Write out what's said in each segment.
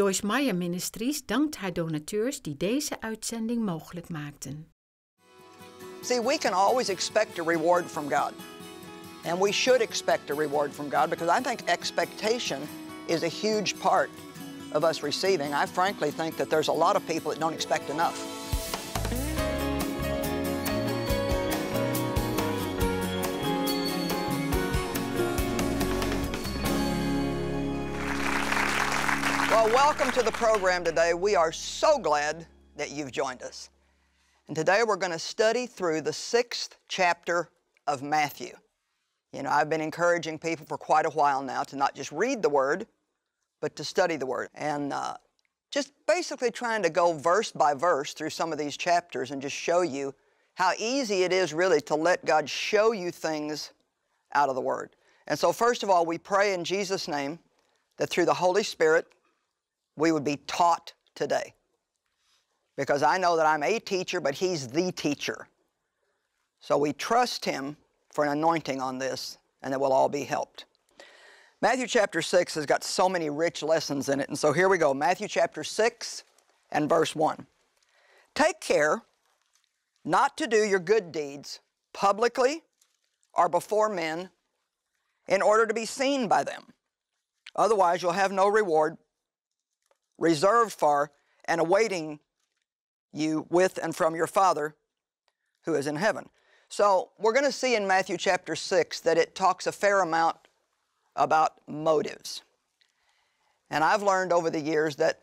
Joyce Meyer Ministries dankt haar donateurs die deze uitzending mogelijk maakten. See, we can always expect a reward from God. And we should expect a reward from God, because I think expectation is a huge part of us receiving. I frankly think that there's a lot of people that don't expect enough. Well, welcome to the program today. We are so glad that you've joined us. And today we're going to study through the 6th chapter of Matthew. You know, I've been encouraging people for quite a while now to not just read the Word, but to study the Word. And just basically trying to go verse by verse through some of these chapters and just show you how easy it is really to let God show you things out of the Word. And so first of all, we pray in Jesus' name that through the Holy Spirit we would be taught today. Because I know that I'm a teacher, but He's the teacher. So we trust Him for an anointing on this, and that we'll all be helped. Matthew chapter 6 has got so many rich lessons in it, and so here we go. Matthew chapter 6 and verse 1. Take care not to do your good deeds publicly or before men in order to be seen by them. Otherwise, you'll have no reward reserved for and awaiting you with and from your Father who is in heaven. So we're going to see in Matthew chapter 6 that it talks a fair amount about motives. And I've learned over the years that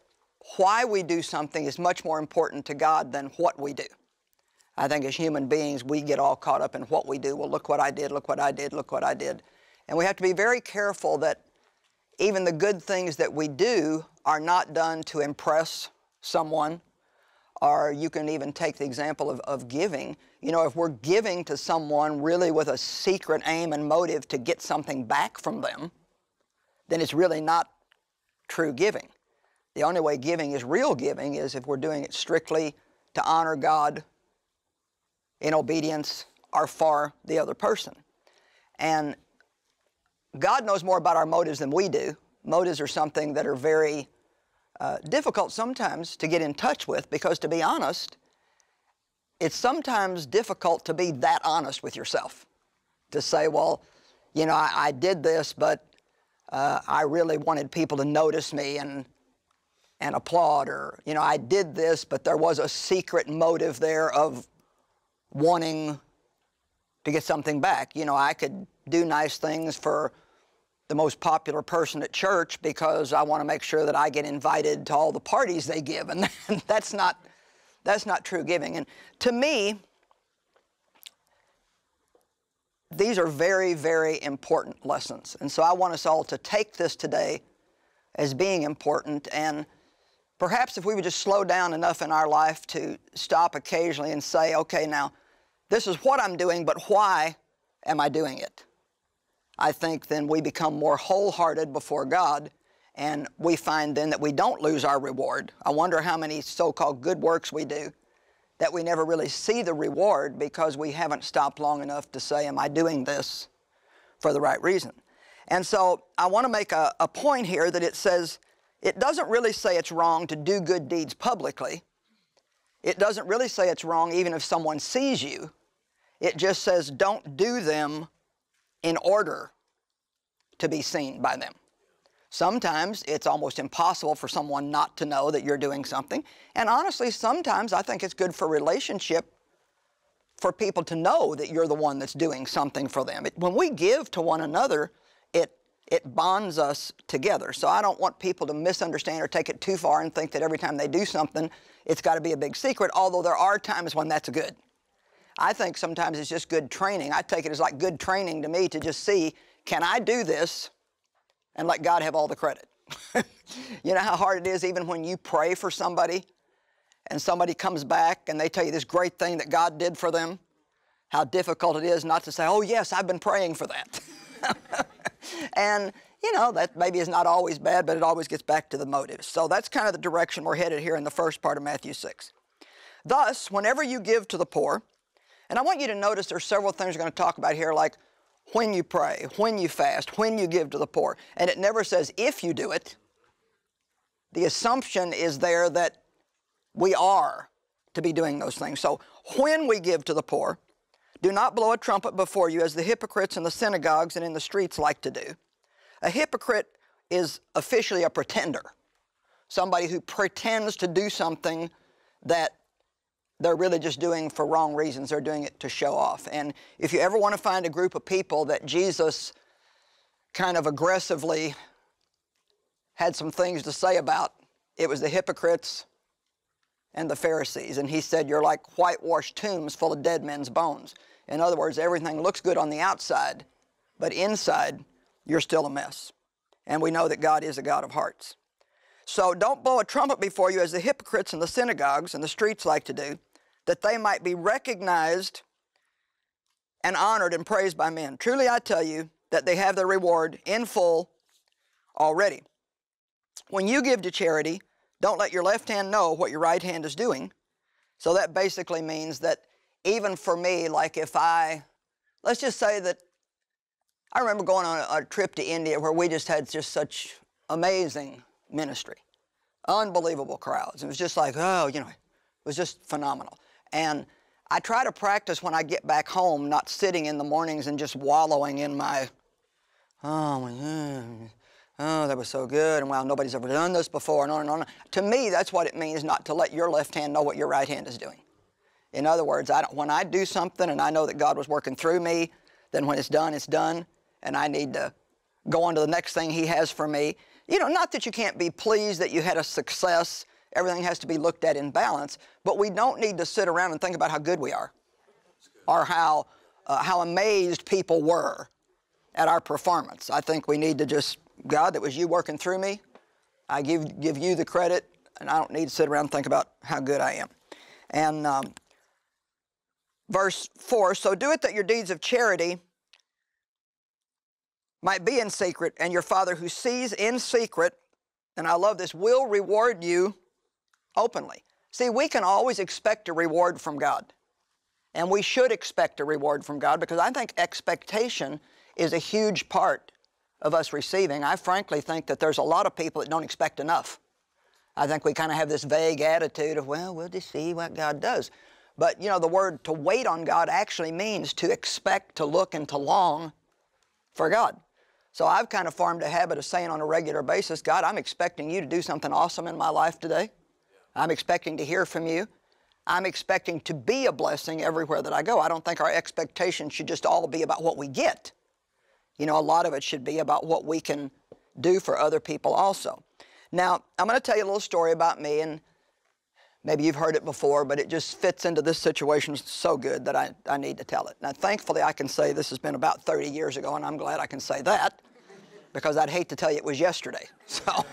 why we do something is much more important to God than what we do. I think as human beings, we get all caught up in what we do. Well, look what I did, look what I did, look what I did. And we have to be very careful that even the good things that we do are not done to impress someone. Or you can even take the example of giving. You know, if we're giving to someone really with a secret aim and motive to get something back from them, then it's really not true giving. The only way giving is real giving is if we're doing it strictly to honor God in obedience or for the other person. And God knows more about our motives than we do. Motives are something that are very difficult sometimes to get in touch with, because to be honest, it's sometimes difficult to be that honest with yourself. To say, well, you know, I did this, but I really wanted people to notice me and applaud, or, you know, I did this, but there was a secret motive there of wanting to get something back. You know, I could do nice things for the most popular person at church because I want to make sure that I get invited to all the parties they give, and that's not true giving. And to me, these are very, very important lessons. And so I want us all to take this today as being important, and perhaps if we would just slow down enough in our life to stop occasionally and say, okay, now, this is what I'm doing, but why am I doing it? I think then we become more wholehearted before God, and we find then that we don't lose our reward. I wonder how many so-called good works we do that we never really see the reward because we haven't stopped long enough to say, am I doing this for the right reason? And so I want to make a point here that it says, it doesn't really say it's wrong to do good deeds publicly. It doesn't really say it's wrong even if someone sees you. It just says don't do them in order to be seen by them. Sometimes it's almost impossible for someone not to know that you're doing something. And honestly, sometimes I think it's good for relationship for people to know that you're the one that's doing something for them. When we give to one another, it bonds us together. So I don't want people to misunderstand or take it too far and think that every time they do something, it's got to be a big secret, although there are times when that's good. I think sometimes it's just good training. I take it as like good training to me to just see, can I do this and let God have all the credit? You know how hard it is even when you pray for somebody and somebody comes back and they tell you this great thing that God did for them, how difficult it is not to say, oh yes, I've been praying for that. And you know, that maybe is not always bad, but it always gets back to the motives. So that's kind of the direction we're headed here in the first part of Matthew 6. Thus, whenever you give to the poor, and I want you to notice there's several things we're going to talk about here, like when you pray, when you fast, when you give to the poor. And it never says if you do it. the assumption is there that we are to be doing those things. So when we give to the poor, do not blow a trumpet before you as the hypocrites in the synagogues and in the streets like to do. A hypocrite is officially a pretender, somebody who pretends to do something that they're really just doing for wrong reasons. They're doing it to show off. And if you ever want to find a group of people that Jesus kind of aggressively had some things to say about, it was the hypocrites and the Pharisees. And he said, you're like whitewashed tombs full of dead men's bones. In other words, everything looks good on the outside, but inside, you're still a mess. And we know that God is a God of hearts. So don't blow a trumpet before you as the hypocrites in the synagogues and the streets like to do, that they might be recognized and honored and praised by men. Truly I tell you that they have their reward in full already. When you give to charity, don't let your left hand know what your right hand is doing. So that basically means that even for me, like if let's just say that I remember going on a trip to India where we just had just such amazing ministry, unbelievable crowds. It was just like, oh, you know, it was just phenomenal. And I try to practice when I get back home, not sitting in the mornings and just wallowing in my, oh, that was so good, and wow, nobody's ever done this before, and on and on. To me, that's what it means not to let your left hand know what your right hand is doing. In other words, when I do something and I know that God was working through me, then when it's done, and I need to go on to the next thing He has for me. You know, not that you can't be pleased that you had a success. Everything has to be looked at in balance, but we don't need to sit around and think about how good we are or how amazed people were at our performance. I think we need to just, God, that was you working through me. I give you the credit, and I don't need to sit around and think about how good I am. And verse 4, so do it that your deeds of charity might be in secret, and your Father who sees in secret, and I love this, will reward you openly. See, we can always expect a reward from God, and we should expect a reward from God, because I think expectation is a huge part of us receiving. I frankly think that there's a lot of people that don't expect enough. I think we kind of have this vague attitude of, well, we'll just see what God does. But, you know, the word to wait on God actually means to expect, to look, and to long for God. So I've kind of formed a habit of saying on a regular basis, God, I'm expecting you to do something awesome in my life today. I'm expecting to hear from you. I'm expecting to be a blessing everywhere that I go. I don't think our expectations should just all be about what we get. You know, a lot of it should be about what we can do for other people also. Now, I'm going to tell you a little story about me, and maybe you've heard it before, but it just fits into this situation so good that I need to tell it. Now, thankfully, I can say this has been about 30 years ago, and I'm glad I can say that because I'd hate to tell you it was yesterday. So,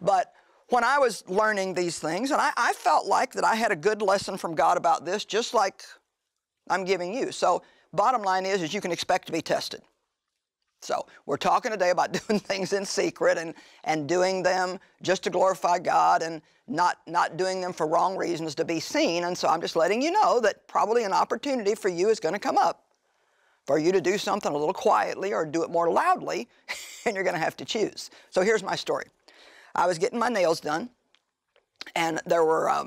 but when I was learning these things, and I felt like that I had a good lesson from God about this, just like I'm giving you. So bottom line is you can expect to be tested. So we're talking today about doing things in secret and doing them just to glorify God and not doing them for wrong reasons to be seen. And so I'm just letting you know that probably an opportunity for you is going to come up for you to do something a little quietly or do it more loudly, and you're going to have to choose. So here's my story. I was getting my nails done, and there were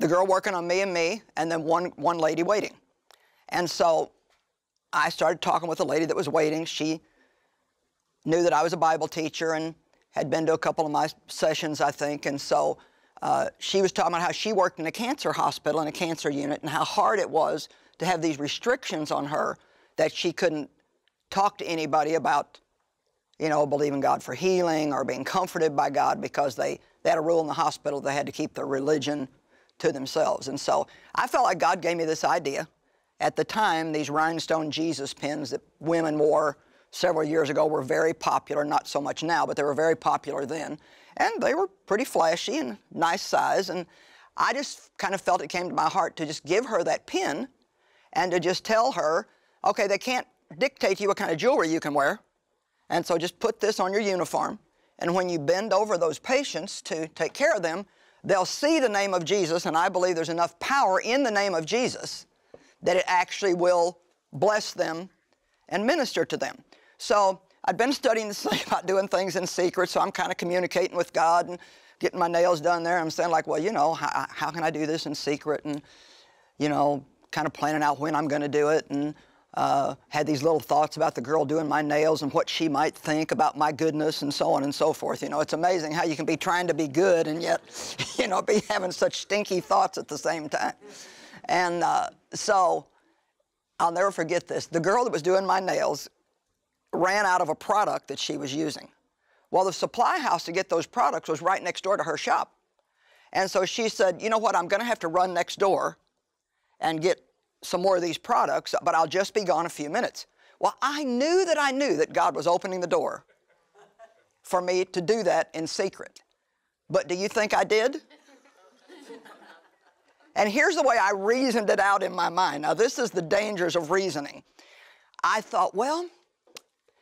the girl working on me, and then one lady waiting. And so I started talking with the lady that was waiting. She knew that I was a Bible teacher and had been to a couple of my sessions, I think. And so she was talking about how she worked in a cancer hospital, in a cancer unit, and how hard it was to have these restrictions on her that she couldn't talk to anybody about, you know, believing God for healing or being comforted by God, because they had a rule in the hospital they had to keep their religion to themselves. And so I felt like God gave me this idea. At the time, these rhinestone Jesus pins that women wore several years ago were very popular, not so much now, but they were very popular then. And they were pretty flashy and nice size. And I just kind of felt it came to my heart to just give her that pin and to just tell her, okay, they can't dictate to you what kind of jewelry you can wear. And so just put this on your uniform. And when you bend over those patients to take care of them, they'll see the name of Jesus. And I believe there's enough power in the name of Jesus that it actually will bless them and minister to them. So I'd been studying this thing about doing things in secret, so I'm kind of communicating with God and getting my nails done there. I'm saying, like, well, you know, how can I do this in secret? And, you know, kind of planning out when I'm going to do it, and had these little thoughts about the girl doing my nails and what she might think about my goodness and so on and so forth. You know, it's amazing how you can be trying to be good and yet, you know, be having such stinky thoughts at the same time. And so I'll never forget this. The girl that was doing my nails ran out of a product that she was using. Well, the supply house to get those products was right next door to her shop. And so she said, you know what, I'm going to have to run next door and get some more of these products, but I'll just be gone a few minutes. Well, I knew that God was opening the door for me to do that in secret. But do you think I did? And here's the way I reasoned it out in my mind. Now, this is the dangers of reasoning. I thought, well,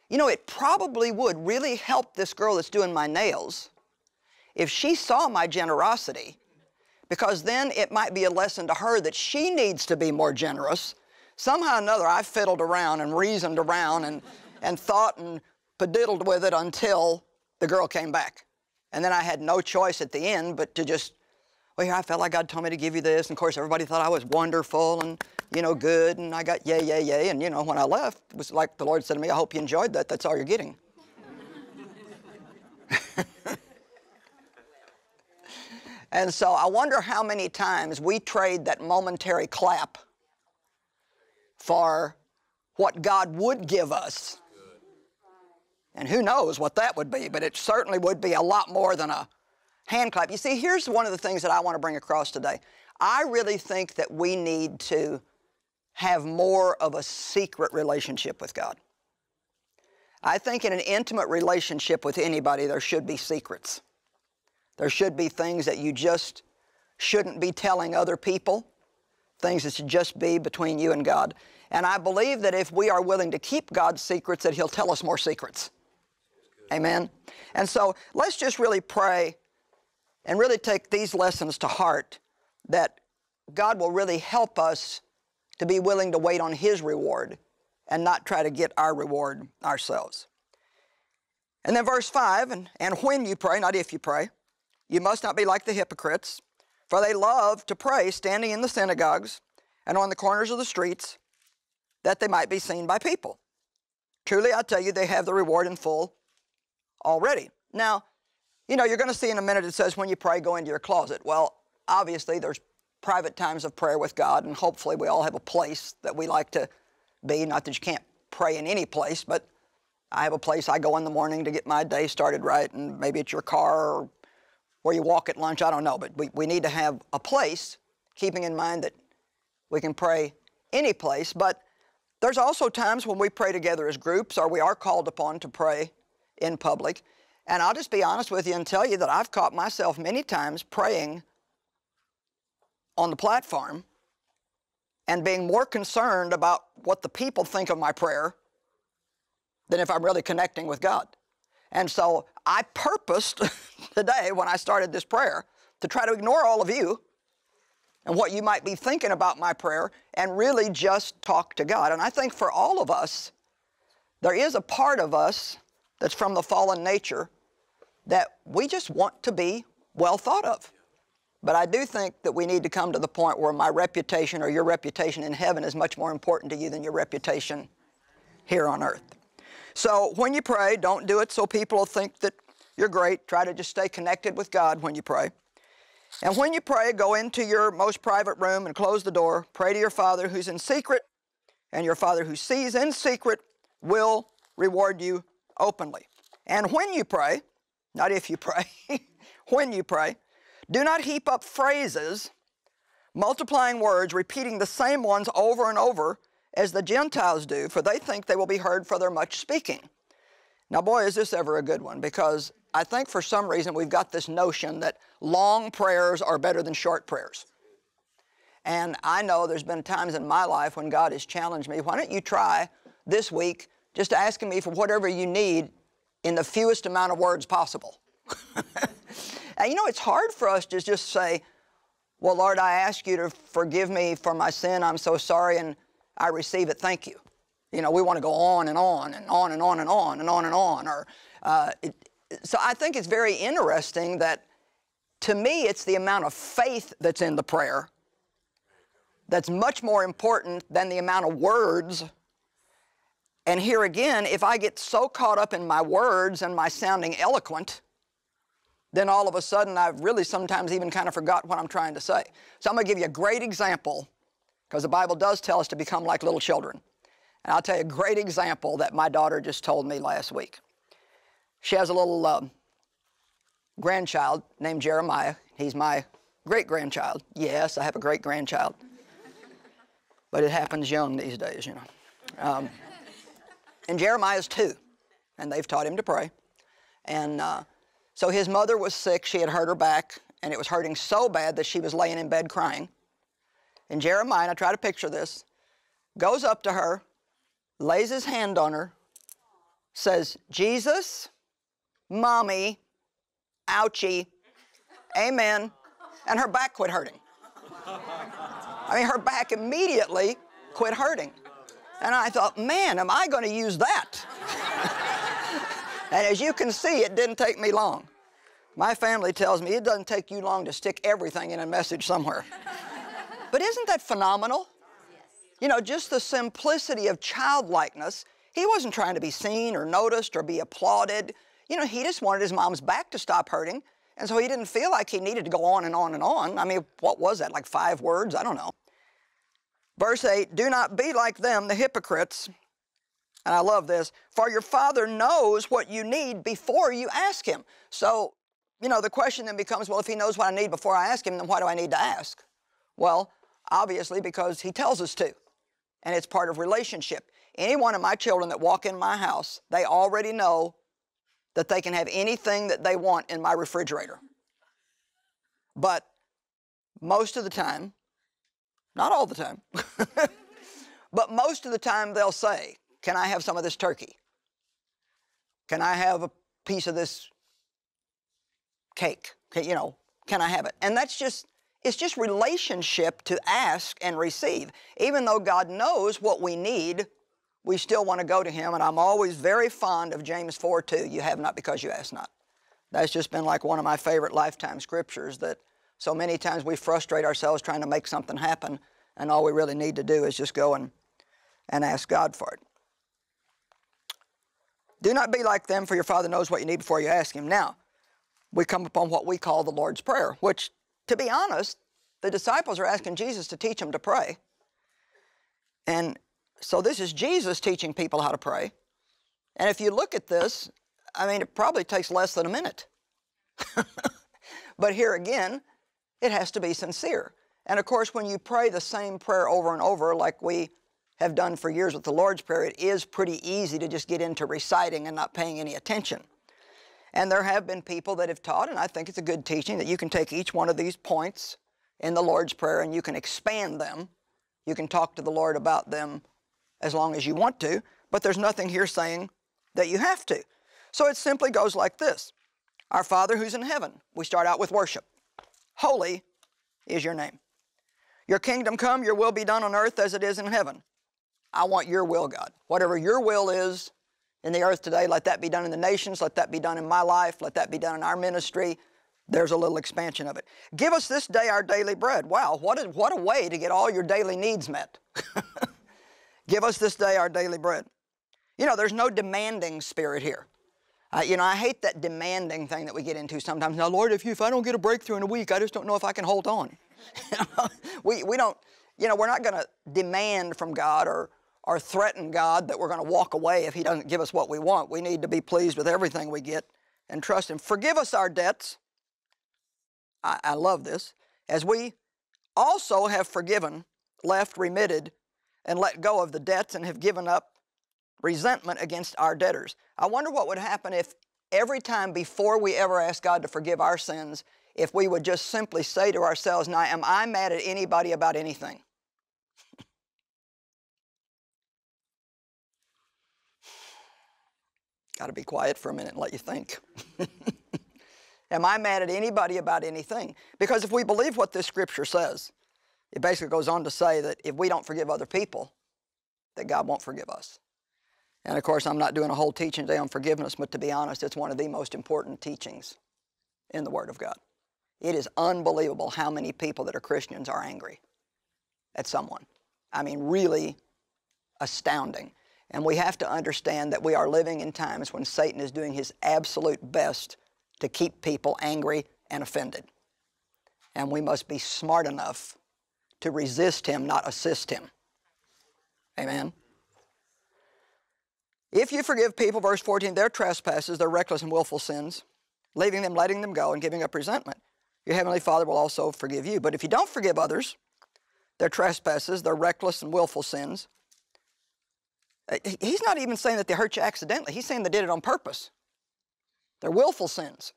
you know, it probably would really help this girl that's doing my nails if she saw my generosity, because then it might be a lesson to her that she needs to be more generous. Somehow or another, I fiddled around and reasoned around and thought and pediddled with it until the girl came back. And then I had no choice at the end but to just, well, here, I felt like God told me to give you this. And, of course, everybody thought I was wonderful and, you know, good. And I got yay, yay, yay. And, you know, when I left, it was like the Lord said to me, I hope you enjoyed that. That's all you're getting. And so I wonder how many times we trade that momentary clap for what God would give us. Good. And who knows what that would be, but it certainly would be a lot more than a hand clap. You see, here's one of the things that I want to bring across today. I really think that we need to have more of a secret relationship with God. I think in an intimate relationship with anybody, there should be secrets. There should be things that you just shouldn't be telling other people, things that should just be between you and God. And I believe that if we are willing to keep God's secrets, that He'll tell us more secrets. Amen? And so let's just really pray and really take these lessons to heart, that God will really help us to be willing to wait on His reward and not try to get our reward ourselves. And then verse 5, and when you pray, not if you pray, you must not be like the hypocrites, for they love to pray standing in the synagogues and on the corners of the streets, that they might be seen by people. Truly, I tell you, they have the reward in full already. Now, you know, you're going to see in a minute it says, when you pray, go into your closet. Well, obviously, there's private times of prayer with God, and hopefully we all have a place that we like to be. Not that you can't pray in any place, but I have a place I go in the morning to get my day started right, and maybe it's your car or where you walk at lunch, I don't know, but we need to have a place, keeping in mind that we can pray any place. But there's also times when we pray together as groups, or we are called upon to pray in public. And I'll just be honest with you and tell you that I've caught myself many times praying on the platform and being more concerned about what the people think of my prayer than if I'm really connecting with God. And so I purposed today when I started this prayer to try to ignore all of you and what you might be thinking about my prayer and really just talk to God. And I think for all of us, there is a part of us that's from the fallen nature that we just want to be well thought of. But I do think that we need to come to the point where my reputation or your reputation in heaven is much more important to you than your reputation here on earth. So when you pray, don't do it so people will think that you're great. Try to just stay connected with God when you pray. And when you pray, go into your most private room and close the door. Pray to your Father who's in secret, and your Father who sees in secret will reward you openly. And when you pray, not if you pray, when you pray, do not heap up phrases, multiplying words, repeating the same ones over and over, as the Gentiles do, for they think they will be heard for their much speaking. Now, boy, is this ever a good one, because I think for some reason we've got this notion that long prayers are better than short prayers. And I know there's been times in my life when God has challenged me, why don't you try this week just asking me for whatever you need in the fewest amount of words possible. And you know, it's hard for us to just say, well, Lord, I ask you to forgive me for my sin. I'm so sorry, and I receive it, thank you. You know, we want to go on and on and on and on and on and on and on. Or, so I think it's very interesting that, to me, it's the amount of faith that's in the prayer that's much more important than the amount of words. And here again, if I get so caught up in my words and my sounding eloquent, then all of a sudden I've really sometimes even kind of forgot what I'm trying to say. So I'm going to give you a great example, because the Bible does tell us to become like little children. And I'll tell you a great example that my daughter just told me last week. She has a little grandchild named Jeremiah. He's my great-grandchild. Yes, I have a great-grandchild. But it happens young these days, you know. And Jeremiah's 2, and they've taught him to pray. And so his mother was sick. She had hurt her back, and it was hurting so bad that she was laying in bed crying. And Jeremiah, and I try to picture this, goes up to her, lays his hand on her, says, "Jesus, Mommy, ouchie, amen," and her back quit hurting. I mean, her back immediately quit hurting. And I thought, man, am I going to use that? And as you can see, it didn't take me long. My family tells me it doesn't take you long to stick everything in a message somewhere. But isn't that phenomenal? You know, just the simplicity of childlikeness. He wasn't trying to be seen or noticed or be applauded. You know, he just wanted his mom's back to stop hurting, and so he didn't feel like he needed to go on and on and on. I mean, what was that, like 5 words? I don't know. Verse 8, "Do not be like them, the hypocrites." And I love this. "For your Father knows what you need before you ask Him." So, you know, the question then becomes, well, if He knows what I need before I ask Him, then why do I need to ask? Well, obviously because He tells us to, and it's part of relationship. Any one of my children that walk in my house, they already know that they can have anything that they want in my refrigerator. But most of the time, not all the time, but most of the time they'll say, "Can I have some of this turkey? Can I have a piece of this cake? You know, can I have it?" And that's just, it's just relationship to ask and receive. Even though God knows what we need, we still want to go to Him, and I'm always very fond of James 4:2, "You have not because you ask not." That's just been like one of my favorite lifetime scriptures, that so many times we frustrate ourselves trying to make something happen, and all we really need to do is just go and ask God for it. "Do not be like them, for your Father knows what you need before you ask Him." Now, we come upon what we call the Lord's Prayer, which, to be honest, the disciples are asking Jesus to teach them to pray. And so this is Jesus teaching people how to pray. And if you look at this, I mean, it probably takes less than a minute. But here again, it has to be sincere. And of course, when you pray the same prayer over and over, like we have done for years with the Lord's Prayer, it is pretty easy to just get into reciting and not paying any attention. And there have been people that have taught, and I think it's a good teaching, that you can take each one of these points in the Lord's Prayer and you can expand them. You can talk to the Lord about them as long as you want to, but there's nothing here saying that you have to. So it simply goes like this. "Our Father who's in heaven," we start out with worship. "Holy is your name. Your kingdom come, your will be done on earth as it is in heaven." I want your will, God. Whatever your will is in the earth today, let that be done in the nations, let that be done in my life, let that be done in our ministry. There's a little expansion of it. "Give us this day our daily bread." Wow, what a way to get all your daily needs met. "Give us this day our daily bread." You know, there's no demanding spirit here. You know, I hate that demanding thing that we get into sometimes. "Now, Lord, if I don't get a breakthrough in a week, I just don't know if I can hold on." we don't, you know, we're not going to demand from God or threaten God that we're going to walk away if He doesn't give us what we want. We need to be pleased with everything we get and trust Him. "Forgive us our debts." I love this. "As we also have forgiven, left, remitted, and let go of the debts, and have given up resentment against our debtors." I wonder what would happen if every time before we ever ask God to forgive our sins, if we would just simply say to ourselves, "Now, am I mad at anybody about anything?" Got to be quiet for a minute and let you think. Am I mad at anybody about anything? Because if we believe what this scripture says, it basically goes on to say that if we don't forgive other people, that God won't forgive us. And of course, I'm not doing a whole teaching today on forgiveness, but to be honest, it's one of the most important teachings in the Word of God. It is unbelievable how many people that are Christians are angry at someone. I mean, really astounding. And we have to understand that we are living in times when Satan is doing his absolute best to keep people angry and offended. And we must be smart enough to resist him, not assist him. Amen? If you forgive people, verse 14, their trespasses, their reckless and willful sins, leaving them, letting them go, and giving up resentment, your heavenly Father will also forgive you. But if you don't forgive others, their trespasses, their reckless and willful sins, he's not even saying that they hurt you accidentally. He's saying they did it on purpose. They're willful sins.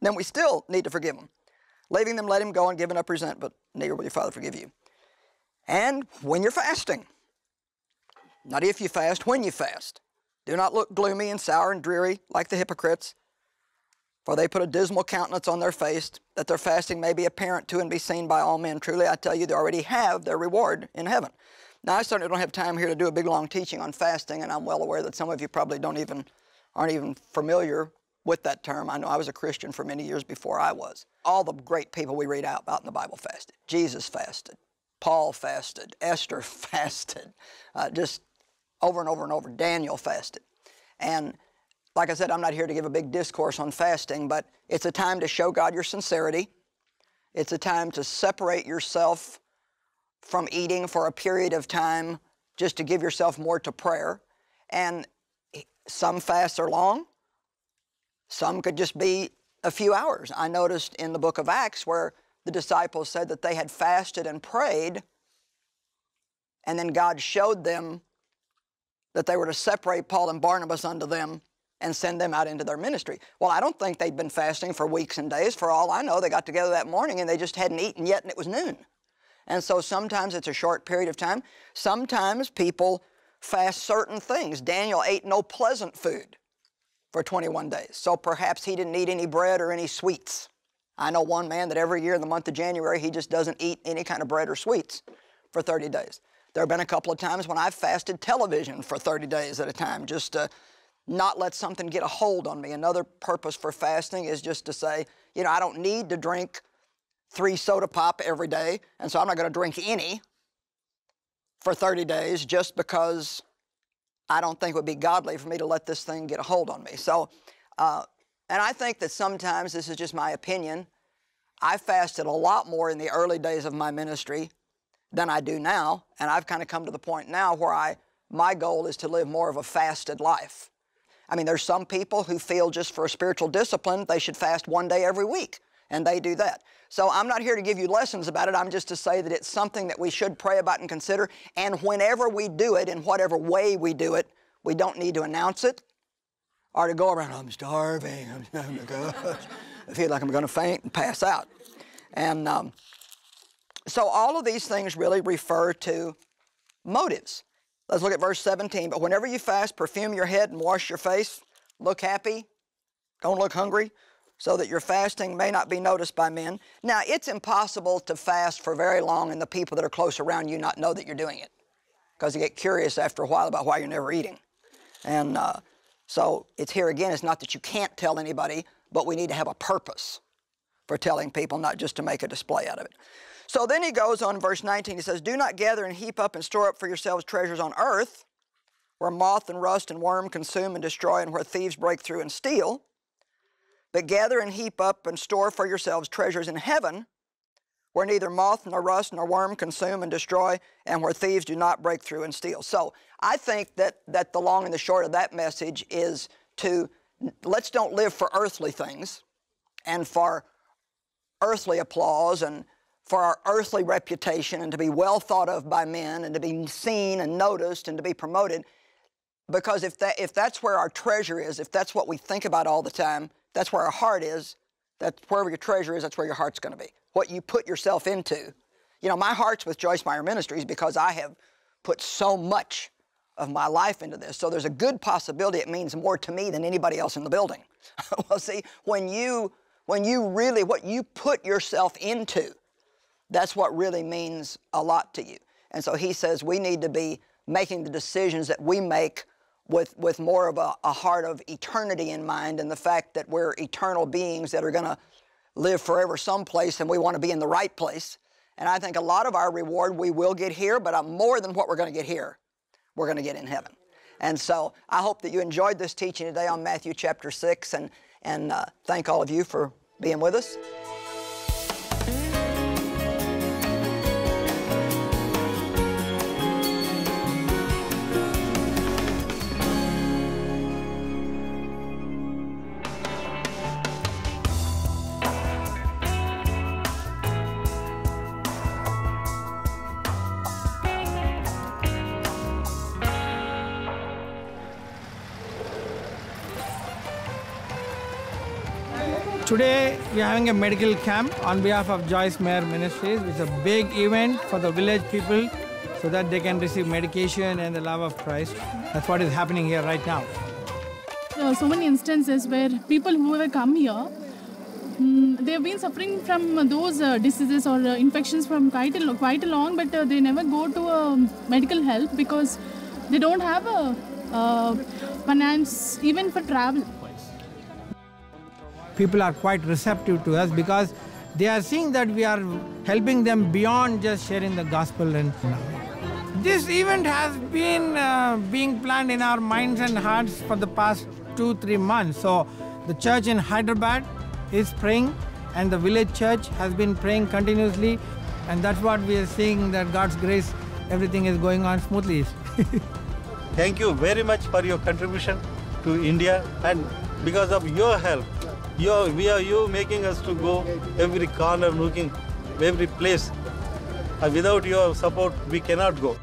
Then we still need to forgive them. Leaving them, let him go, and giving up resentment, neither will your Father forgive you. And when you're fasting, not if you fast, when you fast, do not look gloomy and sour and dreary like the hypocrites, for they put a dismal countenance on their face, that their fasting may be apparent to and be seen by all men. Truly, I tell you, they already have their reward in heaven. Now, I certainly don't have time here to do a big, long teaching on fasting, and I'm well aware that some of you probably aren't even familiar with that term. I know I was a Christian for many years before I was. All the great people we read about in the Bible fasted. Jesus fasted. Paul fasted. Esther fasted. Just over and over and over. Daniel fasted. And like I said, I'm not here to give a big discourse on fasting, but it's a time to show God your sincerity. It's a time to separate yourself from eating for a period of time just to give yourself more to prayer. And some fasts are long. Some could just be a few hours. I noticed in the book of Acts where the disciples said that they had fasted and prayed, and then God showed them that they were to separate Paul and Barnabas unto them and send them out into their ministry. Well, I don't think they'd been fasting for weeks and days. For all I know, they got together that morning and they just hadn't eaten yet, and it was noon. And so sometimes it's a short period of time. Sometimes people fast certain things. Daniel ate no pleasant food for 21 days. So perhaps he didn't eat any bread or any sweets. I know one man that every year in the month of January, he just doesn't eat any kind of bread or sweets for 30 days. There have been a couple of times when I've fasted television for 30 days at a time, just to not let something get a hold on me. Another purpose for fasting is just to say, you know, I don't need to drink 3 soda pop every day, and so I'm not going to drink any for 30 days just because I don't think it would be godly for me to let this thing get a hold on me. So, and I think that sometimes, this is just my opinion, I fasted a lot more in the early days of my ministry than I do now, and I've kind of come to the point now where my goal is to live more of a fasted life. I mean, there's some people who feel just for a spiritual discipline, they should fast one day every week, and they do that. So I'm not here to give you lessons about it. I'm just to say that it's something that we should pray about and consider. And whenever we do it, in whatever way we do it, we don't need to announce it or to go around, I'm starving, I feel like I'm going to faint and pass out. And so all of these things really refer to motives. Let's look at verse 17. But whenever you fast, perfume your head and wash your face. Look happy. Don't look hungry, so that your fasting may not be noticed by men. Now, it's impossible to fast for very long and the people that are close around you not know that you're doing it, because they get curious after a while about why you're never eating. And so it's here again, it's not that you can't tell anybody, but we need to have a purpose for telling people, not just to make a display out of it. So then he goes on in verse 19, he says, do not gather and heap up and store up for yourselves treasures on earth, where moth and rust and worm consume and destroy, and where thieves break through and steal. But gather and heap up and store for yourselves treasures in heaven, where neither moth nor rust nor worm consume and destroy, and where thieves do not break through and steal. So I think that the long and the short of that message is to, let's don't live for earthly things and for earthly applause and for our earthly reputation and to be well thought of by men and to be seen and noticed and to be promoted. Because if that's where our treasure is, if that's what we think about all the time, that's where our heart is. That's wherever your treasure is, that's where your heart's going to be. What you put yourself into. You know, my heart's with Joyce Meyer Ministries because I have put so much of my life into this. So there's a good possibility it means more to me than anybody else in the building. Well, see, when you really, what you put yourself into, that's what really means a lot to you. And so he says we need to be making the decisions that we make with more of a heart of eternity in mind, and the fact that we're eternal beings that are going to live forever someplace, and we want to be in the right place. And I think a lot of our reward we will get here, but more than what we're going to get here, we're going to get in heaven. And so I hope that you enjoyed this teaching today on Matthew chapter 6, and thank all of you for being with us. Today, we are having a medical camp on behalf of Joyce Meyer Ministries. It's a big event for the village people so that they can receive medication and the love of Christ. That's what is happening here right now. There are so many instances where people who have come here, they've been suffering from those diseases or infections from quite long, but they never go to medical help because they don't have finance even for travel. People are quite receptive to us because they are seeing that we are helping them beyond just sharing the gospel. And this event has been being planned in our minds and hearts for the past 2-3 months. So the church in Hyderabad is praying, and the village church has been praying continuously, and that's what we are seeing, that God's grace, everything is going on smoothly. Thank you very much for your contribution to India, and because of your help, you making us to go every corner, looking every place. Without your support, we cannot go.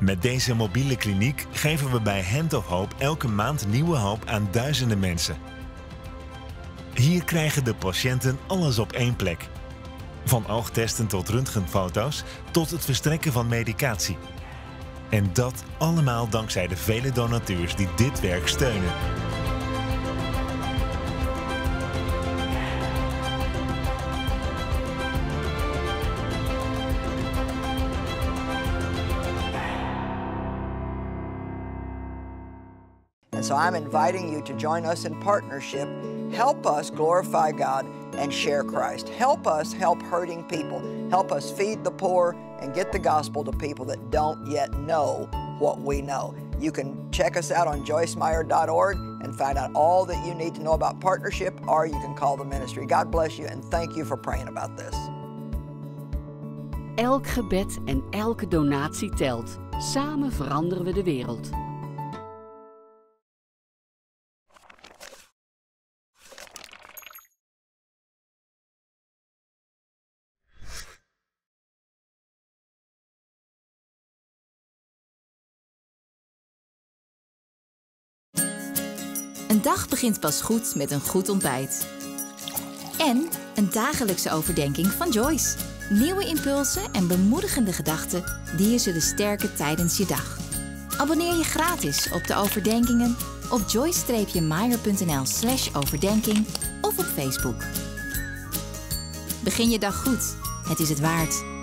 Met deze mobiele kliniek geven we bij Hand of Hope elke maand nieuwe hoop aan duizenden mensen. Hier krijgen de patiënten alles op één plek. Van oogtesten tot röntgenfoto's, tot het verstrekken van medicatie. En dat allemaal dankzij de vele donateurs die dit werk steunen. So I'm inviting you to join us in partnership. Help us glorify God and share Christ. Help us help hurting people. Help us feed the poor and get the gospel to people that don't yet know what we know. You can check us out on joycemeyer.org and find out all that you need to know about partnership, or you can call the ministry. God bless you, and thank you for praying about this. Elk gebed en elke donatie telt. Samen veranderen we de wereld. Een dag begint pas goed met een goed ontbijt. En een dagelijkse overdenking van Joyce. Nieuwe impulsen en bemoedigende gedachten die je zullen sterken tijdens je dag. Abonneer je gratis op de overdenkingen op joyce-meyer.nl/overdenking of op Facebook. Begin je dag goed. Het is het waard.